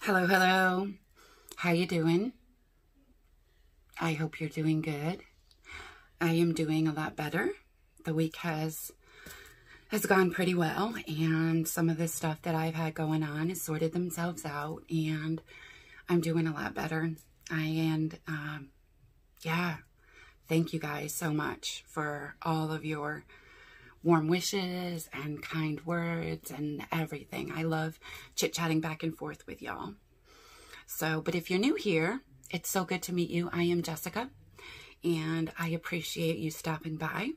Hello, hello. How you doing? I hope you're doing good. I am doing a lot better. The week has gone pretty well, and some of the stuff that I've had going on has sorted themselves out, and I'm doing a lot better. Yeah, thank you guys so much for all of your warm wishes and kind words and everything. I love chit-chatting back and forth with y'all. So, but if you're new here, it's so good to meet you. I am Jessica, and I appreciate you stopping by.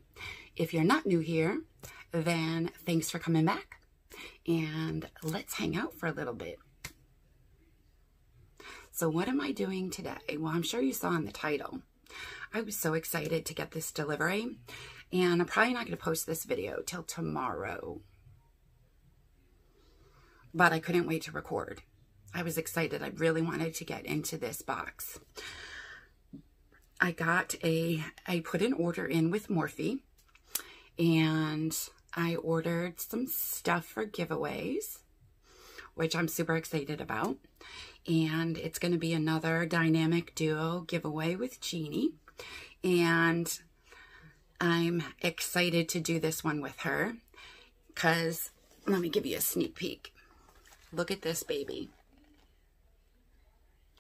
If you're not new here, then thanks for coming back, and let's hang out for a little bit. So what am I doing today? Well, I'm sure you saw in the title. I was so excited to get this delivery, and I'm probably not going to post this video till tomorrow. But I couldn't wait to record. I was excited. I really wanted to get into this box. I put an order in with Morphe, and I ordered some stuff for giveaways, which I'm super excited about. And it's going to be another dynamic duo giveaway with Jeannie, and I'm excited to do this one with her because, let me give you a sneak peek. Look at this baby.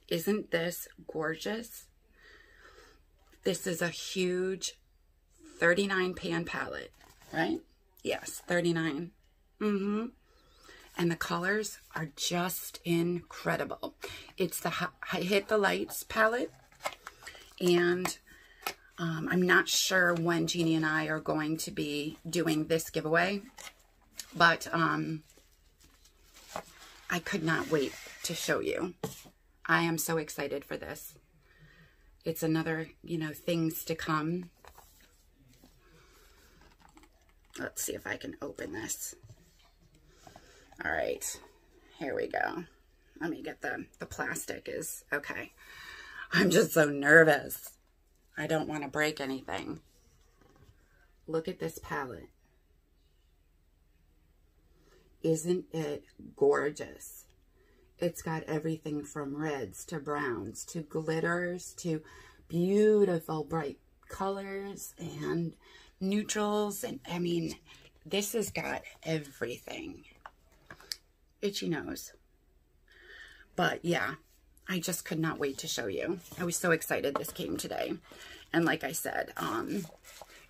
Isn't this gorgeous? This is a huge 39 pan palette, right? Yes, 39. And the colors are just incredible. It's the I Hit the Lights palette. And I'm not sure when Jeannie and I are going to be doing this giveaway. But I could not wait to show you. I am so excited for this. It's another, you know, things to come. Let's see if I can open this. All right, here we go. Let me get the plastic is okay. I'm just so nervous. I don't want to break anything. Look at this palette. Isn't it gorgeous? It's got everything from reds to browns to glitters to beautiful bright colors and neutrals. And I mean, this has got everything. Itchy nose. But yeah, I just could not wait to show you. I was so excited this came today. And like I said,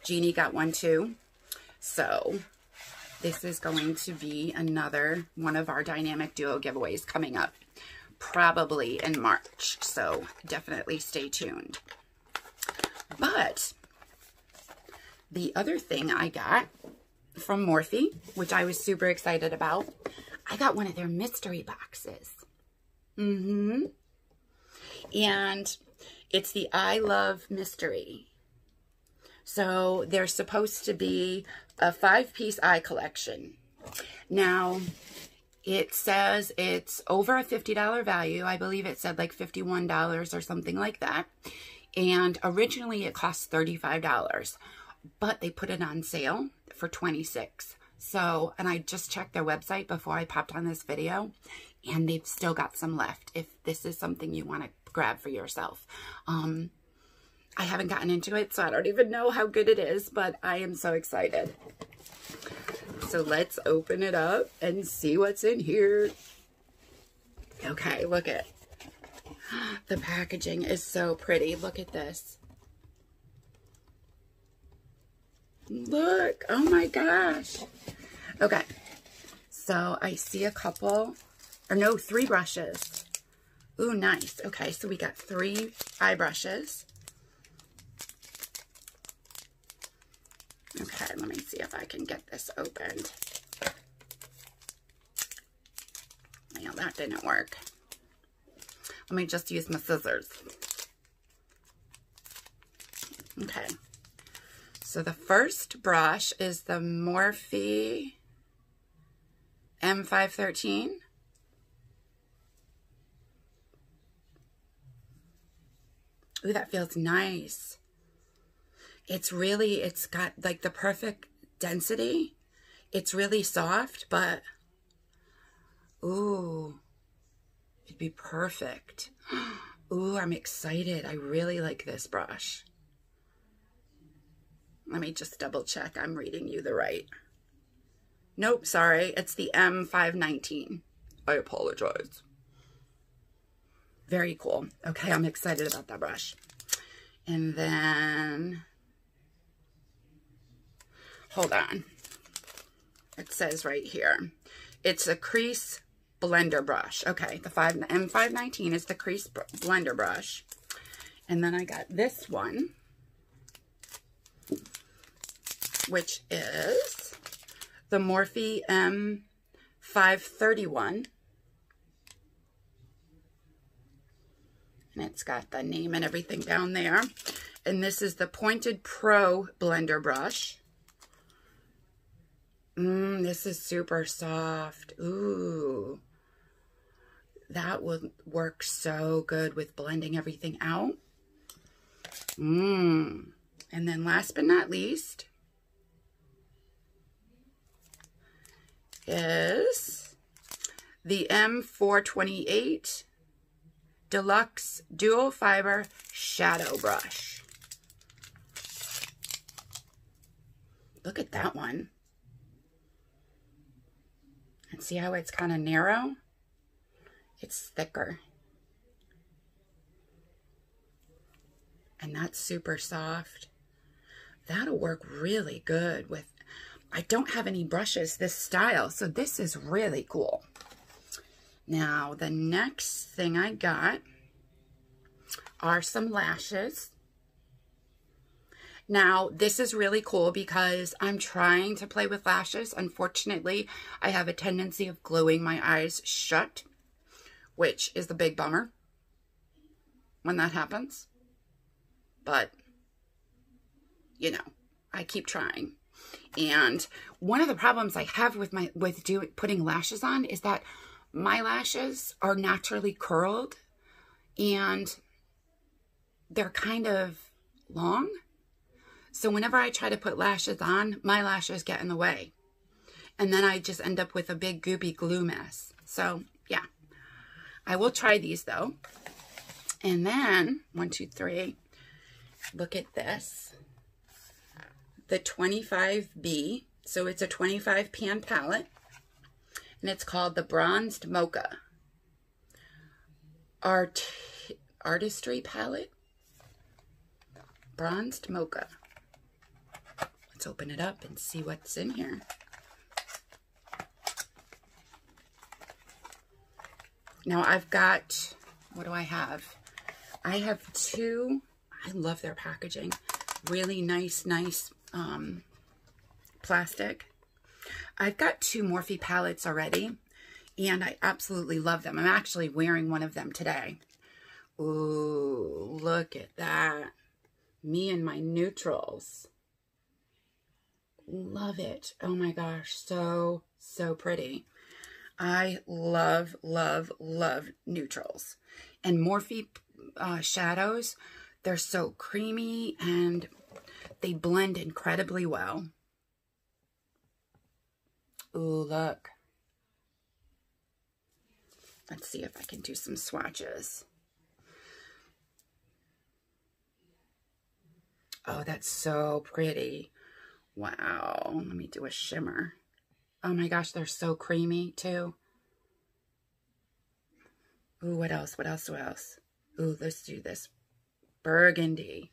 Jeannie got one too. So this is going to be another one of our dynamic duo giveaways coming up probably in March. So definitely stay tuned. But the other thing I got from Morphe, which I was super excited about, I got one of their mystery boxes. And it's the I Love Mystery. So they're supposed to be a 5-piece eye collection. Now, it says it's over a $50 value. I believe it said like $51 or something like that. And originally it cost $35, but they put it on sale for $26. So, and I just checked their website before I popped on this video, and they've still got some left if this is something you want to grab for yourself. I haven't gotten into it, so I don't even know how good it is, but I am so excited. So let's open it up and see what's in here. Okay, look at the packaging is so pretty. Look at this. Look, oh my gosh. Okay, so I see a couple, or no, 3 brushes. Ooh, nice. Okay, so we got 3 eye brushes. Okay, let me see if I can get this opened. Yeah, that didn't work. Let me just use my scissors. Okay. So the first brush is the Morphe M513. Ooh, that feels nice. It's really, it's got like the perfect density. It's really soft, but ooh, it'd be perfect. Ooh, I'm excited. I really like this brush. Let me just double check I'm reading you the right. Nope, sorry. It's the M519. I apologize. Very cool. Okay, I'm excited about that brush. And then, hold on. It says right here. It's a crease blender brush. Okay, the M519 is the crease blender brush. And then I got this one, which is the Morphe M531. And it's got the name and everything down there. And this is the Pointed Pro blender brush. This is super soft. Ooh, that would work so good with blending everything out. And then last but not least is the M428 Deluxe Dual Fiber Shadow Brush. Look at that one. And see how it's kind of narrow? It's thicker. And that's super soft. That'll work really good with, I don't have any brushes this style, so this is really cool. Now, the next thing I got are some lashes. Now, this is really cool because I'm trying to play with lashes. Unfortunately, I have a tendency of gluing my eyes shut, which is the big bummer when that happens. But, you know, I keep trying. And one of the problems I have with putting lashes on is that my lashes are naturally curled and they're kind of long. So whenever I try to put lashes on, my lashes get in the way. And then I just end up with a big goopy glue mess. So yeah, I will try these though. And then, 1, 2, 3, look at this. The 25B, so it's a 25 pan palette. And it's called the Bronzed Mocha Art Artistry Palette. Bronzed Mocha. Let's open it up and see what's in here. Now I've got, what do I have? I have two, I love their packaging. Really nice plastic. I've got two Morphe palettes already, and I absolutely love them. I'm actually wearing one of them today. Ooh, look at that. Me and my neutrals. Love it. Oh my gosh, so, so pretty. I love, love, love neutrals. And Morphe shadows, they're so creamy, and they blend incredibly well. Ooh, look. Let's see if I can do some swatches. Oh, that's so pretty. Wow. Let me do a shimmer. Oh my gosh, they're so creamy too. Ooh, what else? What else? What else? Ooh, let's do this burgundy.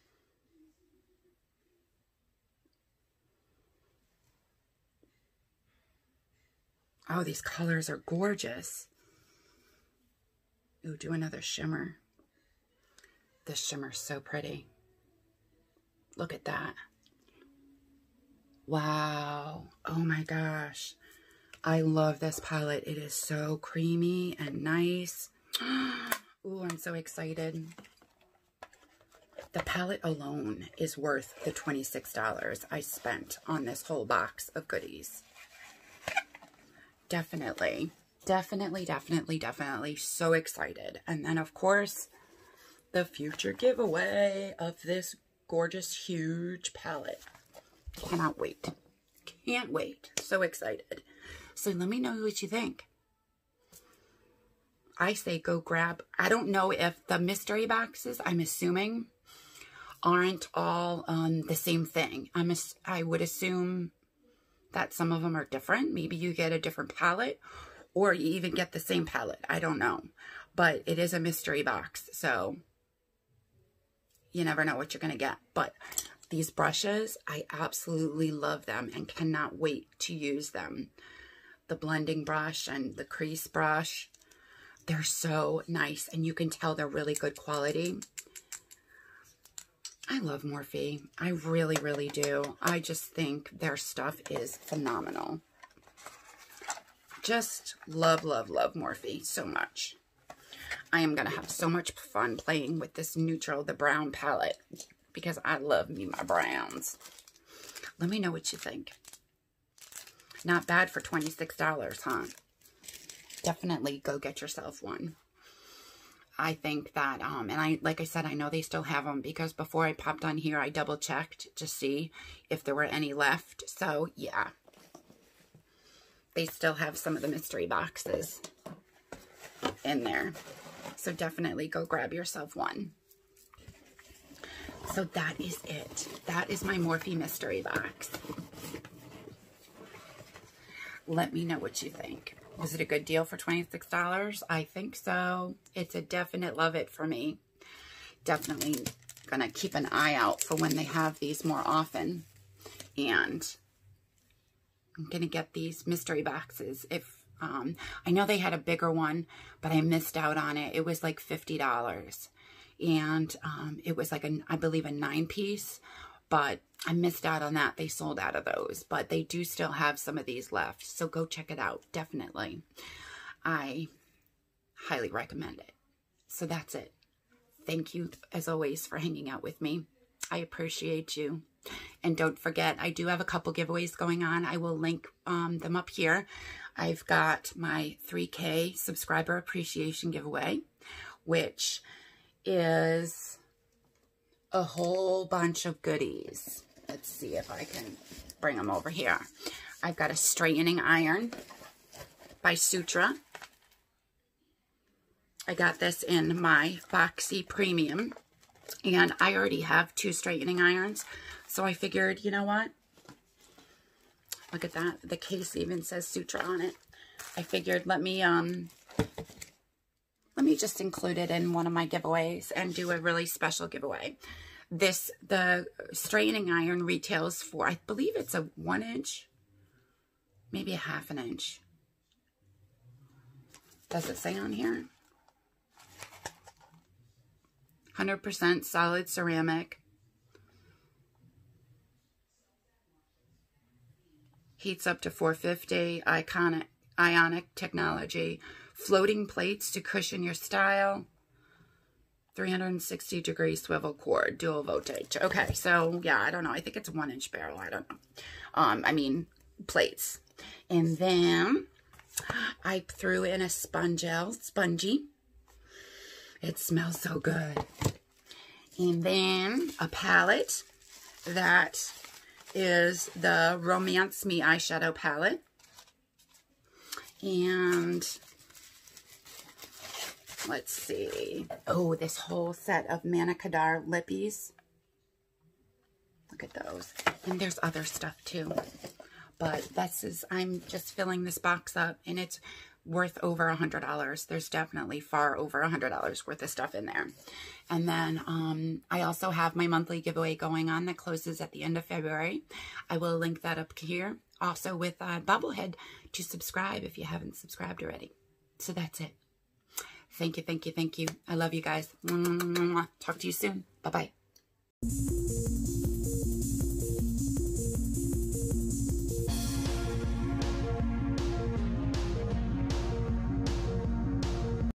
Oh, these colors are gorgeous. Ooh, do another shimmer. This shimmer's so pretty. Look at that. Wow. Oh my gosh. I love this palette. It is so creamy and nice. Ooh, I'm so excited. The palette alone is worth the $26 I spent on this whole box of goodies. Definitely, definitely, definitely, definitely so excited. And then of course, the future giveaway of this gorgeous, huge palette. Cannot wait. Can't wait. So excited. So let me know what you think. I say go grab. I don't know if the mystery boxes, I'm assuming, aren't all the same thing. I would assume that some of them are different. Maybe you get a different palette, or you even get the same palette. I don't know. But it is a mystery box, so you never know what you're going to get. But these brushes, I absolutely love them and cannot wait to use them. The blending brush and the crease brush. They're so nice, and you can tell they're really good quality. I love Morphe. I really, really do. I just think their stuff is phenomenal. Just love, love, love Morphe so much. I am going to have so much fun playing with this neutral, the brown palette, because I love me my browns. Let me know what you think. Not bad for $26, huh? Definitely go get yourself one. I think that, and I, like I said, I know they still have them, because before I popped on here, I double checked to see if there were any left. So yeah, they still have some of the mystery boxes in there. So definitely go grab yourself one. So that is it. That is my Morphe mystery box. Let me know what you think. Was it a good deal for $26? I think so. It's a definite love it for me. Definitely going to keep an eye out for when they have these more often. And I'm going to get these mystery boxes. If I know they had a bigger one, but I missed out on it. It was like $50. And it was like, I believe, a 9-piece. But I missed out on that. They sold out of those. But they do still have some of these left. So go check it out. Definitely. I highly recommend it. So that's it. Thank you, as always, for hanging out with me. I appreciate you. And don't forget, I do have a couple giveaways going on. I will link them up here. I've got my 3K subscriber appreciation giveaway, which is a whole bunch of goodies. Let's see if I can bring them over here. I've got a straightening iron by Sutra. I got this in my Foxy Premium, and I already have 2 straightening irons, so I figured, you know what? Look at that. The case even says Sutra on it. I figured let me just include it in one of my giveaways and do a really special giveaway. The straightening iron retails for, I believe it's a 1 inch, maybe a 1/2 inch. Does it say on here? 100% solid ceramic. Heats up to 450, ionic technology. Floating plates to cushion your style. 360-degree swivel cord, dual voltage. Okay, so yeah, I don't know. I think it's a 1-inch barrel. I don't know. I mean, plates. And then I threw in a sponge gel, spongy. It smells so good. And then a palette that is the Romance Me eyeshadow palette. And let's see. Oh, this whole set of Manicadar lippies. Look at those. And there's other stuff too. But this is, I'm just filling this box up, and it's worth over $100. There's definitely far over $100 worth of stuff in there. And then I also have my monthly giveaway going on that closes at the end of February. I will link that up here. Also with Bobblehead, to subscribe if you haven't subscribed already. So that's it. Thank you, thank you, thank you. I love you guys. Talk to you soon. Bye-bye.